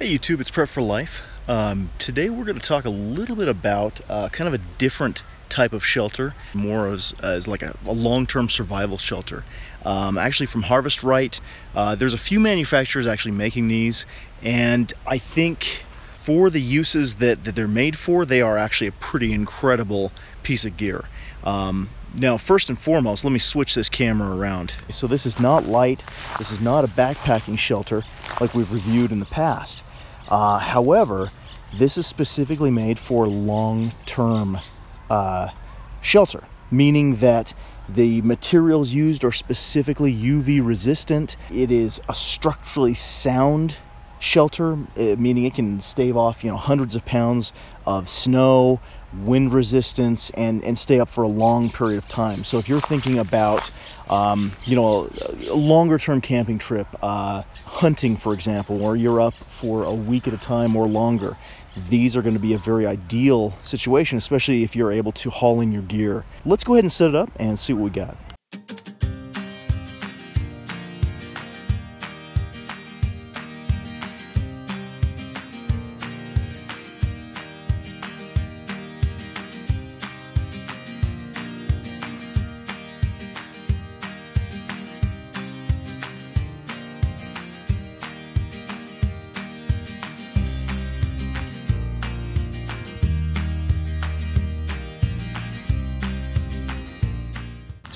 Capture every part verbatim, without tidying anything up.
Hey YouTube, it's Prepped for Life. Um, today we're going to talk a little bit about uh, kind of a different type of shelter, more as, as like a, a long-term survival shelter. Um, actually from Harvest Right, uh, there's a few manufacturers actually making these, and I think for the uses that, that they're made for, they are actually a pretty incredible piece of gear. Um, Now, first and foremost, let me switch this camera around. So this is not light. This is not a backpacking shelter like we've reviewed in the past. Uh, however, this is specifically made for long-term uh, shelter, meaning that the materials used are specifically U V resistant. It is a structurally sound shelter, meaning it can stave off, you know, hundreds of pounds of snow, wind resistance, and and stay up for a long period of time. So if you're thinking about, um, you know, a longer term camping trip, uh, hunting, for example, or you're up for a week at a time or longer, these are going to be a very ideal situation, especially if you're able to haul in your gear. Let's go ahead and set it up and see what we got.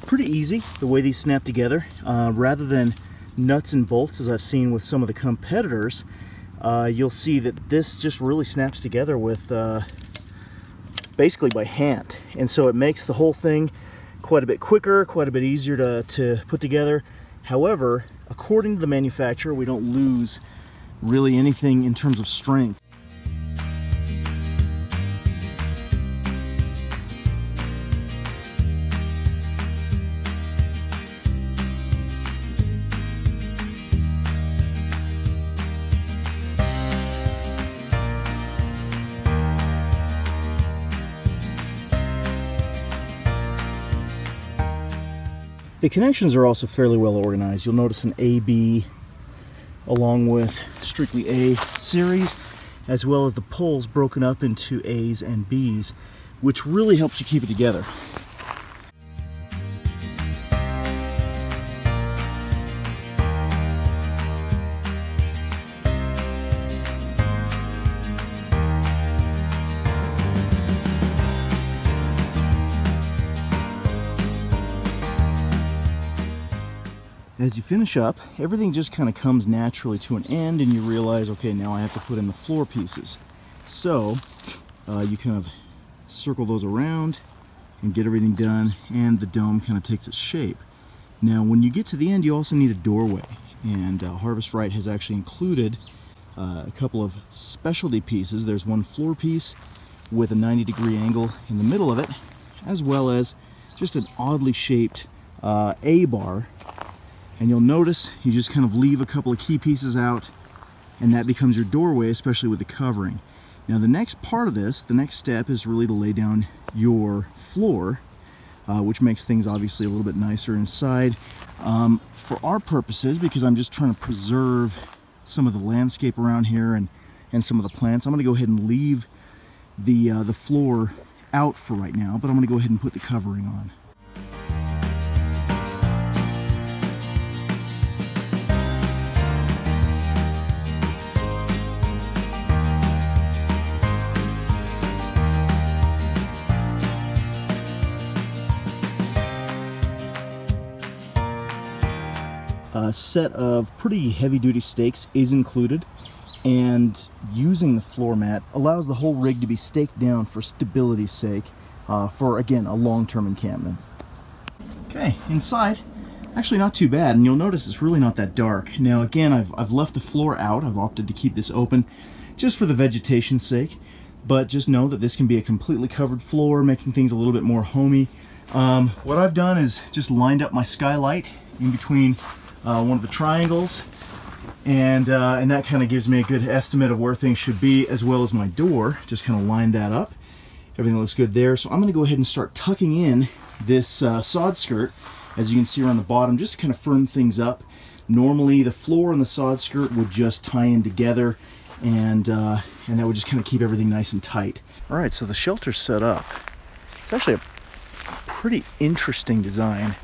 Pretty easy the way these snap together, uh, rather than nuts and bolts as I've seen with some of the competitors. Uh, you'll see that this just really snaps together with uh, basically by hand, and so it makes the whole thing quite a bit quicker, quite a bit easier to, to put together. However, according to the manufacturer, we don't lose really anything in terms of strength. The connections are also fairly well organized. You'll notice an A B along with strictly A series, as well as the poles broken up into A's and B's, which really helps you keep it together. As you finish up, everything just kind of comes naturally to an end, and you realize, okay, now I have to put in the floor pieces. So uh, you kind of circle those around and get everything done, and the dome kind of takes its shape. Now when you get to the end, you also need a doorway, and uh, Harvest Right has actually included uh, a couple of specialty pieces. There's one floor piece with a ninety degree angle in the middle of it, as well as just an oddly shaped uh, A-bar. And you'll notice you just kind of leave a couple of key pieces out, and that becomes your doorway, especially with the covering. Now the next part of this, the next step, is really to lay down your floor, uh, which makes things obviously a little bit nicer inside. Um, for our purposes, because I'm just trying to preserve some of the landscape around here and, and some of the plants, I'm going to go ahead and leave the, uh, the floor out for right now, but I'm going to go ahead and put the covering on. A set of pretty heavy-duty stakes is included, and using the floor mat allows the whole rig to be staked down for stability's sake, uh, for, again, a long-term encampment. Okay, inside, actually not too bad, and you'll notice it's really not that dark. Now again, I've, I've left the floor out. I've opted to keep this open just for the vegetation's sake, but just know that this can be a completely covered floor, making things a little bit more homey. Um, what I've done is just lined up my skylight in between Uh, one of the triangles, and uh, and that kind of gives me a good estimate of where things should be, as well as my door. Just kind of line that up. Everything looks good there. So I'm going to go ahead and start tucking in this uh, sod skirt, as you can see around the bottom, just to kind of firm things up. Normally the floor and the sod skirt would just tie in together, and uh, and that would just kind of keep everything nice and tight. All right, so the shelter's set up. It's actually a pretty interesting design,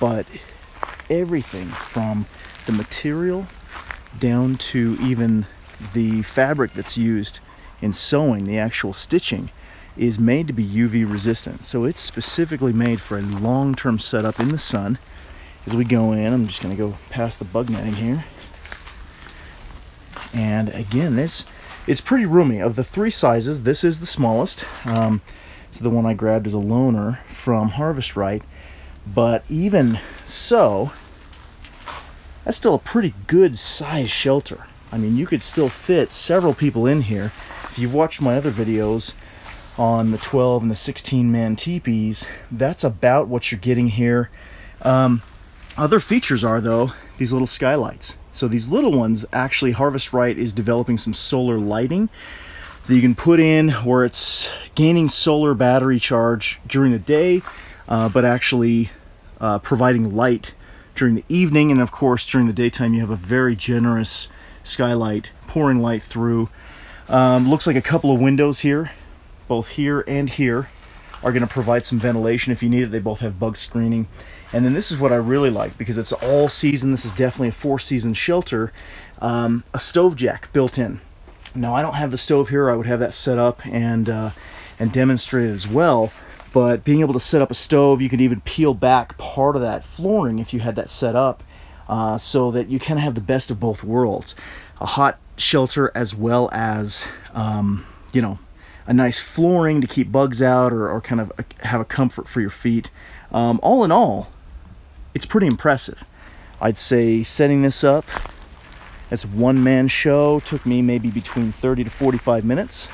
but everything from the material down to even the fabric that's used in sewing, the actual stitching, is made to be U V resistant. So it's specifically made for a long-term setup in the sun. As we go in, I'm just gonna go past the bug netting here. And again, this, it's pretty roomy. Of the three sizes, this is the smallest. Um, so the one I grabbed is a loaner from Harvest Right. But even so, that's still a pretty good size shelter. I mean, you could still fit several people in here. If you've watched my other videos on the twelve and the sixteen man teepees, that's about what you're getting here. Um, other features are, though, these little skylights. So these little ones, actually Harvest Right is developing some solar lighting that you can put in where it's gaining solar battery charge during the day, uh, but actually uh, providing light during the evening. And of course, during the daytime, you have a very generous skylight pouring light through. Um, looks like a couple of windows here, both here and here, are going to provide some ventilation if you need it. They both have bug screening. And then this is what I really like, because it's all season. This is definitely a four season shelter. Um, a stove jack built in. Now, I don't have the stove here. I would have that set up and uh, and demonstrate it as well. But being able to set up a stove, you could even peel back part of that flooring if you had that set up, uh, so that you kind of have the best of both worlds. A hot shelter as well as, um, you know, a nice flooring to keep bugs out, or, or kind of a, have a comfort for your feet. Um, all in all, it's pretty impressive. I'd say setting this up as a one-man show took me maybe between thirty to forty-five minutes.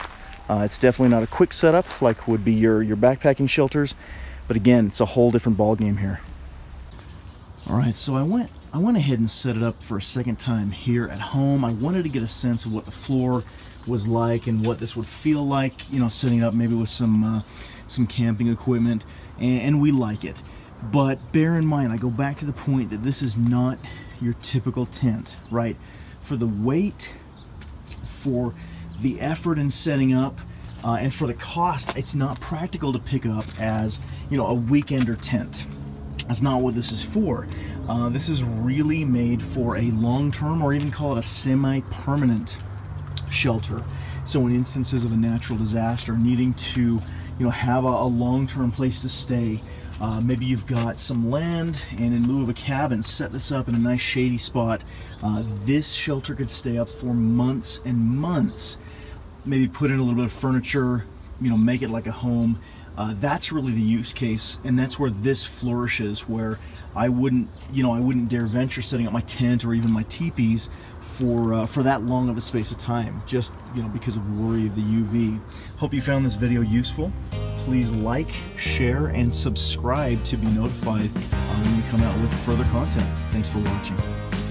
Uh, it's definitely not a quick setup like would be your, your backpacking shelters, but again, it's a whole different ballgame here. All right, so I went, I went ahead and set it up for a second time here at home. I wanted to get a sense of what the floor was like and what this would feel like, you know, setting up maybe with some uh, some camping equipment, and, and we like it. But bear in mind, I go back to the point that this is not your typical tent, right? For the weight, for the effort in setting up, uh, and for the cost, it's not practical to pick up as, you know, a weekender tent. That's not what this is for. Uh, this is really made for a long-term, or even call it a semi-permanent shelter. So in instances of a natural disaster, needing to, you know, have a, a long-term place to stay, uh, maybe you've got some land, and in lieu of a cabin, set this up in a nice shady spot. Uh, this shelter could stay up for months and months. Maybe put in a little bit of furniture, you know, make it like a home. Uh, that's really the use case, and that's where this flourishes, where I wouldn't, you know, I wouldn't dare venture setting up my tent or even my teepees for uh, for that long of a space of time, just, you know, because of worry of the U V. Hope you found this video useful. Please like, share, and subscribe to be notified uh, when we come out with further content. Thanks for watching.